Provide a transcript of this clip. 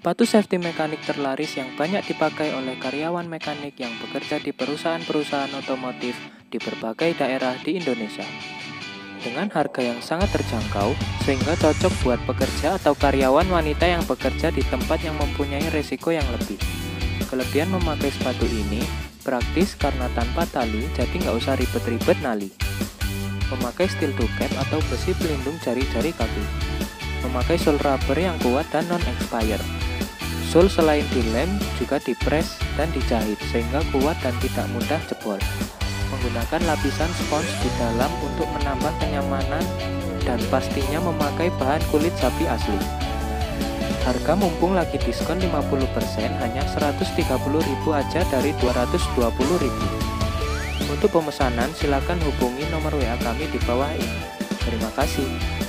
Sepatu safety mekanik terlaris yang banyak dipakai oleh karyawan mekanik yang bekerja di perusahaan-perusahaan otomotif di berbagai daerah di Indonesia. Dengan harga yang sangat terjangkau, sehingga cocok buat pekerja atau karyawan wanita yang bekerja di tempat yang mempunyai resiko yang lebih. Kelebihan memakai sepatu ini, praktis karena tanpa tali, jadi nggak usah ribet-ribet nali. Memakai steel toe cap atau besi pelindung jari-jari kaki. Memakai sole rubber yang kuat dan non-expire. Sol selain dilem juga dipres dan dijahit sehingga kuat dan tidak mudah jebol. Menggunakan lapisan spons di dalam untuk menambah kenyamanan dan pastinya memakai bahan kulit sapi asli. Harga mumpung lagi diskon 50% hanya Rp130.000 aja dari Rp220.000. Untuk pemesanan silakan hubungi nomor WA kami di bawah ini. Terima kasih.